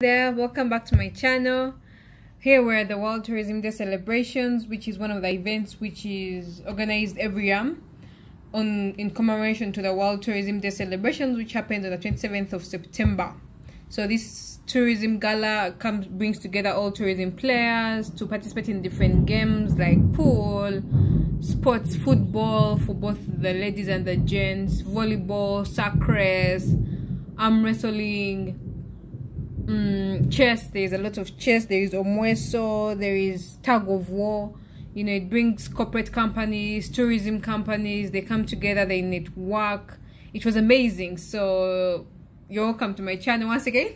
There, welcome back to my channel. Here we're at the World Tourism Day celebrations, which is one of the events which is organized every year in commemoration to the World Tourism Day celebrations, which happens on the 27th of September. So this tourism gala brings together all tourism players to participate in different games like pool, sports, football for both the ladies and the gents, volleyball, sacres, arm wrestling, chess. There's a lot of chess. There is omweso, there is tug of war. You know, it brings corporate companies, tourism companies, they come together, they network. It was amazing. So you're welcome to my channel once again.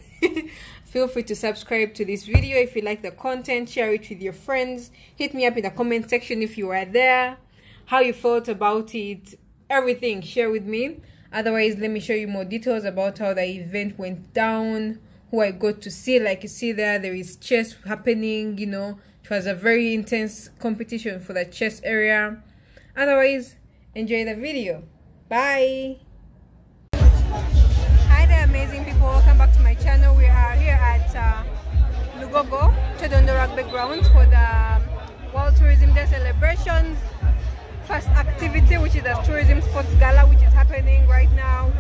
Feel free to subscribe to this video if you like the content. Share it with your friends. Hit me up in the comment section if you are there, how you felt about it, everything. Share with me. Otherwise, let me show you more details about how the event went down, who I got to see. Like you see there is chess happening. You know, it was a very intense competition for the chess area. Otherwise, enjoy the video. Bye. Hi there, amazing people. Welcome back to my channel. We are here at Lugogo Chedondo Rugby Ground for the World Tourism Day celebrations. First activity, which is a tourism sports gala, which is happening right now.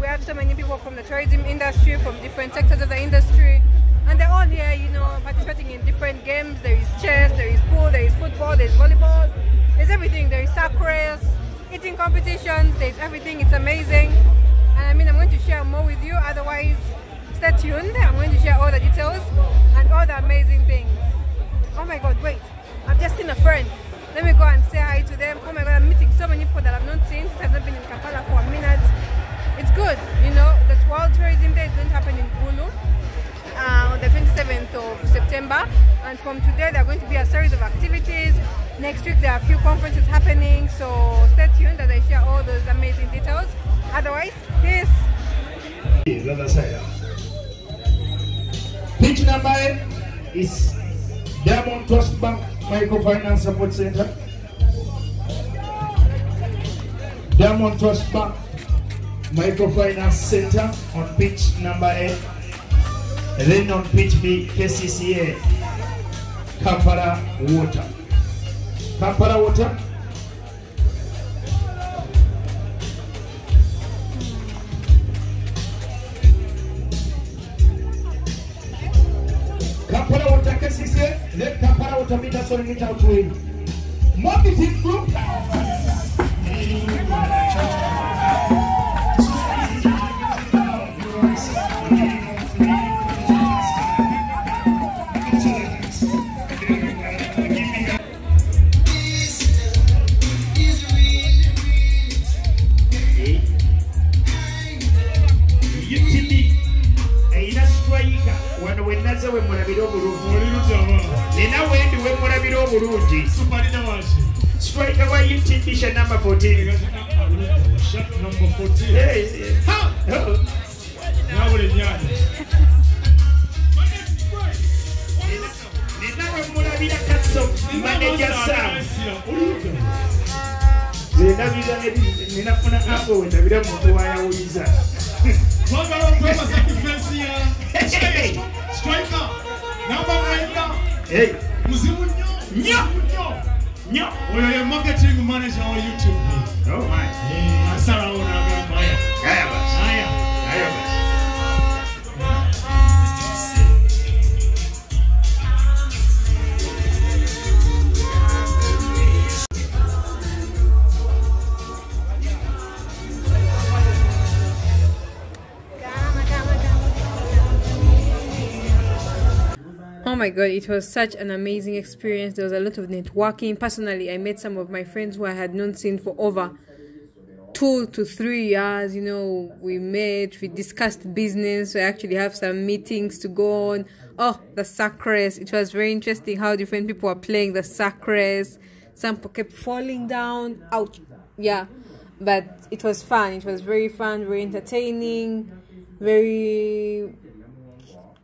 We have so many people from the tourism industry, from different sectors of the industry, and they're all here, you know, participating in different games. There is chess, there is pool, there is football, there is volleyball, there's everything. There is sacres, eating competitions, there's everything. It's amazing. And I mean, I'm going to share more with you. Otherwise, stay tuned. I'm going to share all the details and all the amazing things. Oh my God, wait, I've just seen a friend. Let me go and say hi to them. Oh my God, I'm meeting so many people that I've not seen since I've not been in Kampala for a minute. It's good, you know, the World Tourism Day is going to happen in Bulu on the 27th of September. And from today, there are going to be a series of activities. Next week, there are a few conferences happening. So stay tuned as I share all those amazing details. Otherwise, peace. Pitch number 8 is Diamond Trust Bank Microfinance Support Center. Diamond Trust Bank Microfinance Center on pitch number 8. And then on pitch B, KCCA, Kampala Water. Kampala Water. Kampala Water KCCA, let Kampala Water be the sorting it out to him. Marketing group. Striker by UTB number 14. Shot number 14. Hey, how? Now we're in yard. Hey. We're marketing manager on YouTube. Oh my. I saw one . Oh my God, it was such an amazing experience. There was a lot of networking. Personally, I met some of my friends who I had not seen for over 2 to 3 years. You know, we met, we discussed business. We actually have some meetings to go on. Oh, the sacres. It was very interesting how different people are playing the sacres. Some kept falling down. Ouch. Yeah. But it was fun. It was very fun, very entertaining, very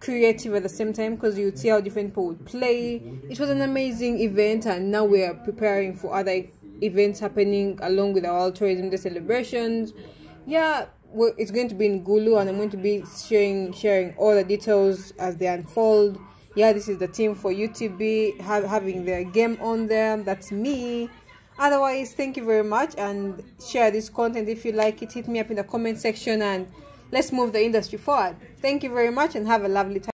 creative at the same time, because you would see how different people would play. It was an amazing event, and now we are preparing for other events happening along with our World Tourism Day celebrations. Yeah, it's going to be in Gulu, and I'm going to be sharing all the details as they unfold. Yeah, this is the team for UTB having their game on them. That's me. Otherwise, thank you very much, and share this content if you like it. Hit me up in the comment section, and let's move the industry forward. Thank you very much, and have a lovely time.